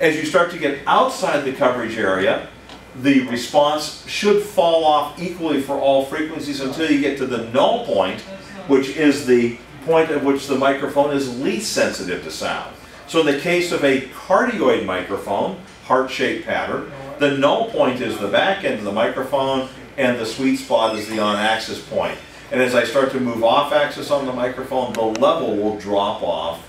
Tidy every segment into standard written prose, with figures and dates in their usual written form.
As you start to get outside the coverage area, the response should fall off equally for all frequencies until you get to the null point, which is the point at which the microphone is least sensitive to sound. So in the case of a cardioid microphone, heart-shaped pattern, the null point is the back end of the microphone and the sweet spot is the on-axis point. And as I start to move off-axis on the microphone, the level will drop off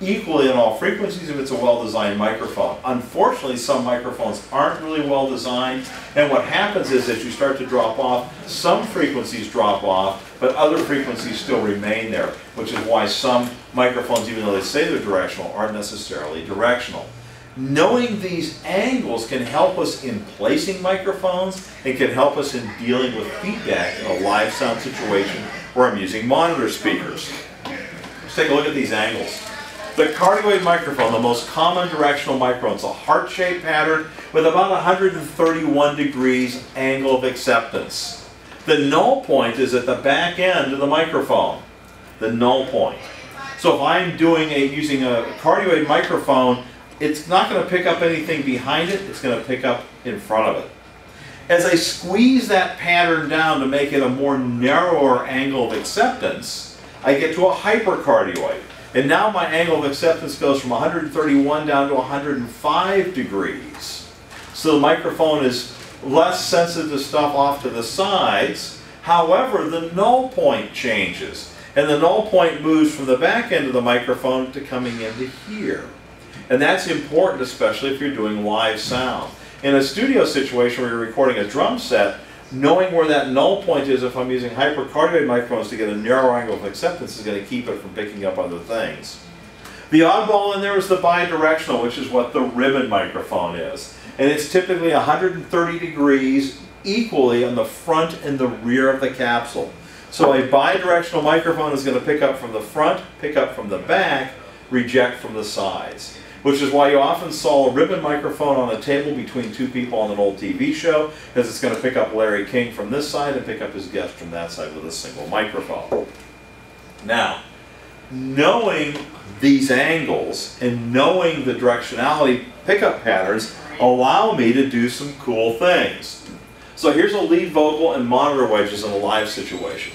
equally in all frequencies if it's a well-designed microphone. Unfortunately, some microphones aren't really well-designed, and what happens is as you start to drop off, some frequencies drop off, but other frequencies still remain there, which is why some microphones, even though they say they're directional, aren't necessarily directional. Knowing these angles can help us in placing microphones. It can help us in dealing with feedback in a live sound situation where I'm using monitor speakers. Let's take a look at these angles. The cardioid microphone, the most common directional microphone, is a heart-shaped pattern with about 131 degrees angle of acceptance. The null point is at the back end of the microphone, the null point. So if I'm using a cardioid microphone, it's not going to pick up anything behind it, it's going to pick up in front of it. As I squeeze that pattern down to make it a more narrower angle of acceptance, I get to a hypercardioid. And now my angle of acceptance goes from 131 down to 105 degrees. So the microphone is less sensitive to stuff off to the sides. However, the null point changes. And the null point moves from the back end of the microphone to coming into here. And that's important, especially if you're doing live sound. In a studio situation where you're recording a drum set, knowing where that null point is, if I'm using hypercardioid microphones to get a narrow angle of acceptance, is going to keep it from picking up other things. The oddball in there is the bidirectional, which is what the ribbon microphone is. And it's typically 130 degrees equally on the front and the rear of the capsule. So a bidirectional microphone is going to pick up from the front, pick up from the back, reject from the sides, which is why you often saw a ribbon microphone on a table between two people on an old TV show, because it's going to pick up Larry King from this side and pick up his guest from that side with a single microphone. Now, knowing these angles and knowing the directionality pickup patterns allow me to do some cool things. So here's a lead vocal and monitor wedges in a live situation.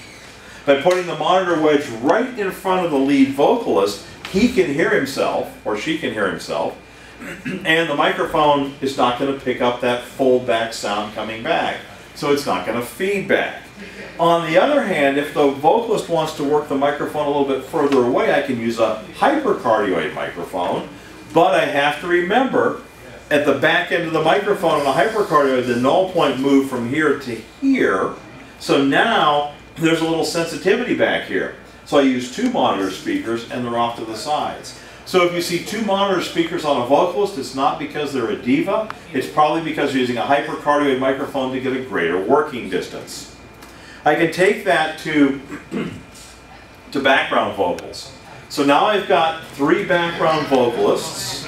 By putting the monitor wedge right in front of the lead vocalist, he can hear himself, or she can hear himself, and the microphone is not going to pick up that full back sound coming back, so it's not going to feedback. On the other hand, if the vocalist wants to work the microphone a little bit further away, I can use a hypercardioid microphone, but I have to remember at the back end of the microphone on a hypercardioid, the null point moved from here to here, so now there's a little sensitivity back here. So I use two monitor speakers and they're off to the sides. So if you see two monitor speakers on a vocalist, it's not because they're a diva, it's probably because you're using a hypercardioid microphone to get a greater working distance. I can take that to background vocals. So now I've got three background vocalists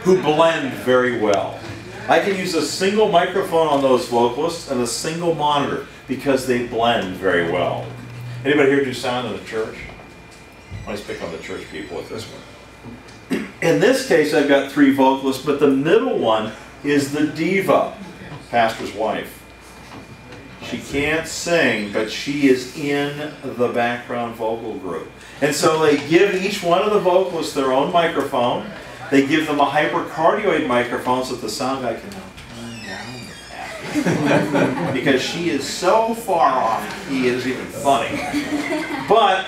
who blend very well. I can use a single microphone on those vocalists and a single monitor because they blend very well. Anybody here do sound in the church? Let's pick on the church people with this one. In this case, I've got three vocalists, but the middle one is the diva, pastor's wife. She can't sing, but she is in the background vocal group. And so they give each one of the vocalists their own microphone. They give them a hypercardioid microphone so that the sound guy can turn down the because she is so far off, he is even funny. But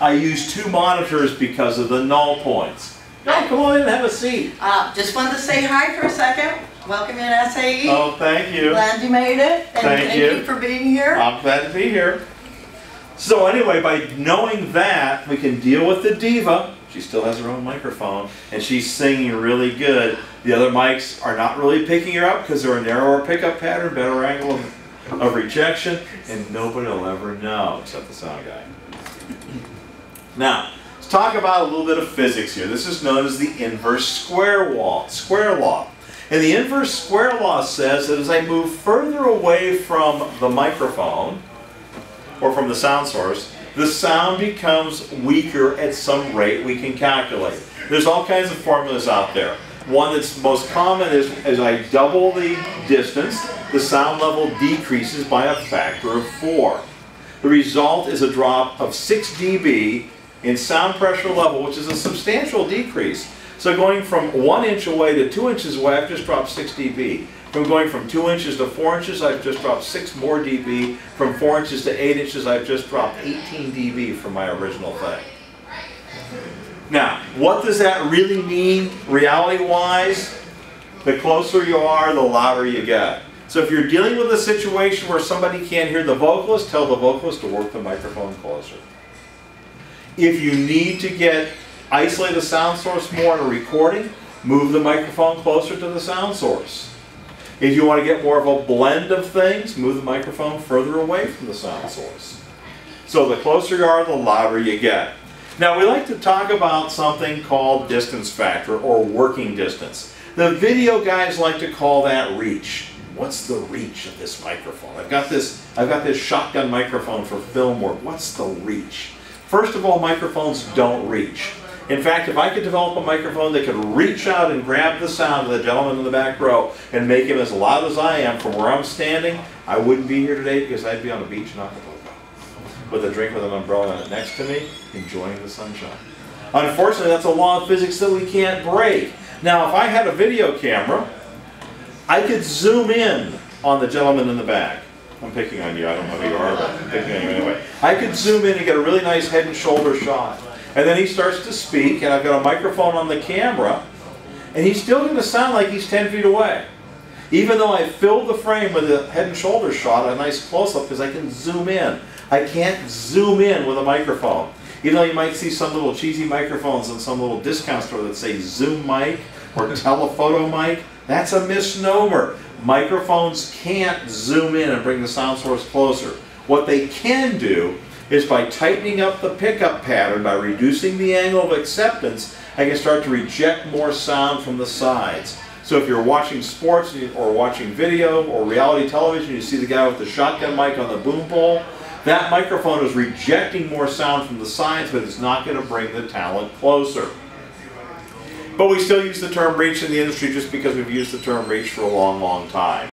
I use two monitors because of the null points. Now, come on in and have a seat. Just wanted to say hi for a second. Welcome in, SAE. Oh, thank you. Glad you made it. And thank you for being here. I'm glad to be here. So anyway, by knowing that, we can deal with the diva. She still has her own microphone, and she's singing really good. The other mics are not really picking her up because they're a narrower pickup pattern, better angle of rejection, and nobody will ever know except the sound guy. Now, let's talk about a little bit of physics here. This is known as the inverse square law. And the inverse square law says that as I move further away from the microphone, or from the sound source, the sound becomes weaker at some rate we can calculate. There's all kinds of formulas out there. One that's most common is as I double the distance, the sound level decreases by a factor of 4. The result is a drop of 6 dB in sound pressure level, which is a substantial decrease. So going from 1 inch away to 2 inches away, I've just dropped 6 dB. From going from 2 inches to 4 inches, I've just dropped 6 more dB. From 4 inches to 8 inches, I've just dropped 18 dB from my original thing. Now, what does that really mean reality-wise? The closer you are, the louder you get. So if you're dealing with a situation where somebody can't hear the vocalist, tell the vocalist to work the microphone closer. If you need to isolate the sound source more in a recording, move the microphone closer to the sound source. If you want to get more of a blend of things, move the microphone further away from the sound source. So the closer you are, the louder you get. Now, we like to talk about something called distance factor or working distance. The video guys like to call that reach. What's the reach of this microphone? I've got this shotgun microphone for film work. What's the reach? First of all, microphones don't reach. In fact, if I could develop a microphone that could reach out and grab the sound of the gentleman in the back row and make him as loud as I am from where I'm standing, I wouldn't be here today because I'd be on a beach in Acapulco with a drink with an umbrella on it next to me, enjoying the sunshine. Unfortunately, that's a law of physics that we can't break. Now, if I had a video camera, I could zoom in on the gentleman in the back. I'm picking on you, I don't know who you are, but I'm picking on you anyway. I could zoom in and get a really nice head and shoulder shot. And then he starts to speak, and I've got a microphone on the camera, and he's still going to sound like he's 10 feet away. Even though I filled the frame with a head and shoulder shot, a nice close-up, because I can zoom in. I can't zoom in with a microphone. Even though you might see some little cheesy microphones in some little discount store that say Zoom mic or telephoto mic, that's a misnomer. Microphones can't zoom in and bring the sound source closer. What they can do is by tightening up the pickup pattern, by reducing the angle of acceptance, I can start to reject more sound from the sides. So if you're watching sports or watching video or reality television, you see the guy with the shotgun mic on the boom pole, that microphone is rejecting more sound from the sides, but it's not going to bring the talent closer. But we still use the term reach in the industry just because we've used the term reach for a long, long time.